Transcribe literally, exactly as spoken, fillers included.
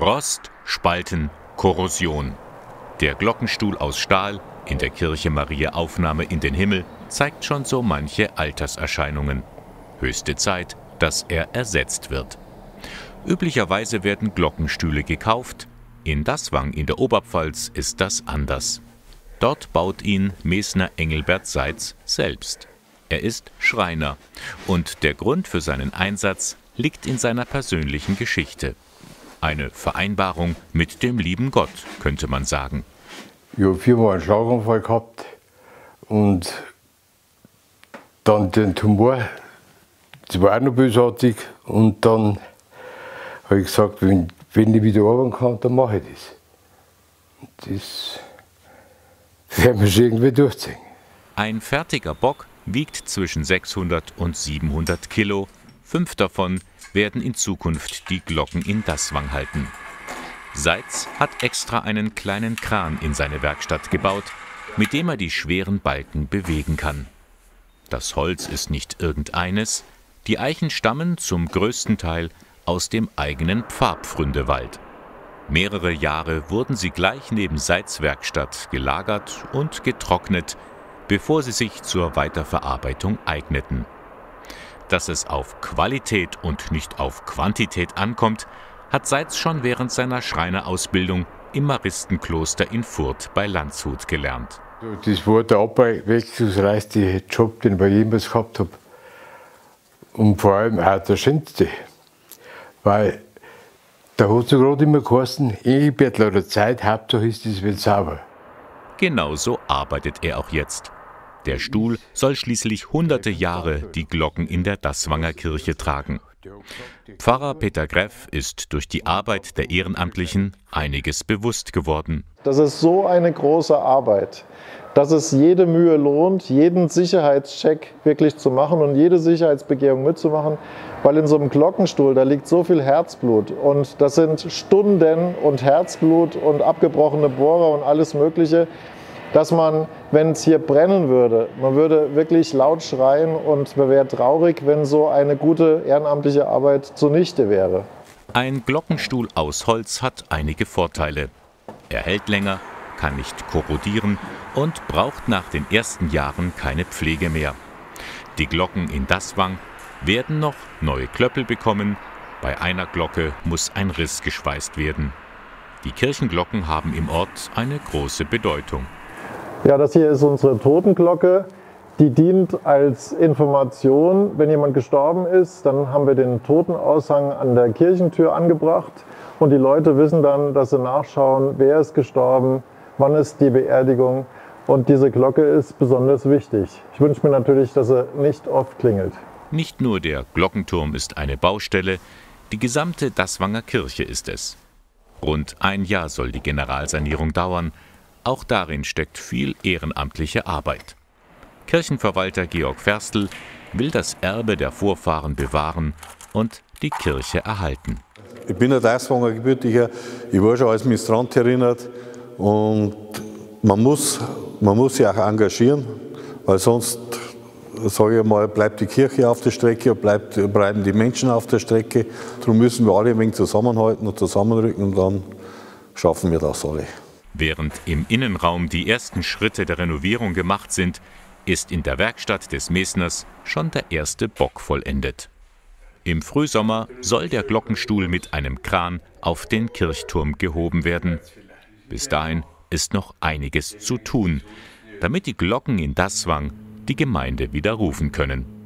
Rost, Spalten, Korrosion. Der Glockenstuhl aus Stahl in der Kirche Mariä Aufnahme in den Himmel zeigt schon so manche Alterserscheinungen. Höchste Zeit, dass er ersetzt wird. Üblicherweise werden Glockenstühle gekauft. In Daßwang in der Oberpfalz ist das anders. Dort baut ihn Mesner Engelbert Seitz selbst. Er ist Schreiner und der Grund für seinen Einsatz liegt in seiner persönlichen Geschichte. Eine Vereinbarung mit dem lieben Gott, könnte man sagen. Ich habe viermal einen Schlaganfall gehabt und dann den Tumor, das war auch noch bösartig. Und dann habe ich gesagt, wenn, wenn ich wieder arbeiten kann, dann mache ich das. Das werden wir schon irgendwie durchziehen. Ein fertiger Bock wiegt zwischen sechshundert und siebenhundert Kilo. Fünf davon werden in Zukunft die Glocken in Daßwang halten. Seitz hat extra einen kleinen Kran in seine Werkstatt gebaut, mit dem er die schweren Balken bewegen kann. Das Holz ist nicht irgendeines. Die Eichen stammen zum größten Teil aus dem eigenen Pfabfründewald. Mehrere Jahre wurden sie gleich neben Seitz' Werkstatt gelagert und getrocknet, bevor sie sich zur Weiterverarbeitung eigneten. Dass es auf Qualität und nicht auf Quantität ankommt, hat Seitz schon während seiner Schreinerausbildung im Maristenkloster in Furt bei Landshut gelernt. Das war der abwechslungsreichste den Job, den ich jemals gehabt habe. Und vor allem auch der schönste. Weil da hat es gerade immer geheißen, Engelbert oder Zeit, Hauptsache ist es wieder sauber. Genauso arbeitet er auch jetzt. Der Stuhl soll schließlich hunderte Jahre die Glocken in der Daßwanger Kirche tragen. Pfarrer Peter Greff ist durch die Arbeit der Ehrenamtlichen einiges bewusst geworden. Das ist so eine große Arbeit, dass es jede Mühe lohnt, jeden Sicherheitscheck wirklich zu machen und jede Sicherheitsbegehung mitzumachen, weil in so einem Glockenstuhl, da liegt so viel Herzblut und das sind Stunden und Herzblut und abgebrochene Bohrer und alles Mögliche, dass man, wenn es hier brennen würde, man würde wirklich laut schreien und man wäre traurig, wenn so eine gute ehrenamtliche Arbeit zunichte wäre. Ein Glockenstuhl aus Holz hat einige Vorteile. Er hält länger, kann nicht korrodieren und braucht nach den ersten Jahren keine Pflege mehr. Die Glocken in Daßwang werden noch neue Klöppel bekommen. Bei einer Glocke muss ein Riss geschweißt werden. Die Kirchenglocken haben im Ort eine große Bedeutung. Ja, das hier ist unsere Totenglocke, die dient als Information, wenn jemand gestorben ist, dann haben wir den Totenaushang an der Kirchentür angebracht und die Leute wissen dann, dass sie nachschauen, wer ist gestorben, wann ist die Beerdigung und diese Glocke ist besonders wichtig. Ich wünsche mir natürlich, dass sie nicht oft klingelt. Nicht nur der Glockenturm ist eine Baustelle, die gesamte Daßwanger Kirche ist es. Rund ein Jahr soll die Generalsanierung dauern. Auch darin steckt viel ehrenamtliche Arbeit. Kirchenverwalter Georg Ferstl will das Erbe der Vorfahren bewahren und die Kirche erhalten. Ich bin ein Daßwanger Gebürtiger, ich war schon als Ministrant erinnert und man muss, man muss sich auch engagieren, weil sonst, sage ich mal, bleibt die Kirche auf der Strecke, bleibt, bleiben die Menschen auf der Strecke. Darum müssen wir alle ein wenig zusammenhalten und zusammenrücken und dann schaffen wir das alle. Während im Innenraum die ersten Schritte der Renovierung gemacht sind, ist in der Werkstatt des Mesners schon der erste Bock vollendet. Im Frühsommer soll der Glockenstuhl mit einem Kran auf den Kirchturm gehoben werden. Bis dahin ist noch einiges zu tun, damit die Glocken in Daßwang die Gemeinde wieder rufen können.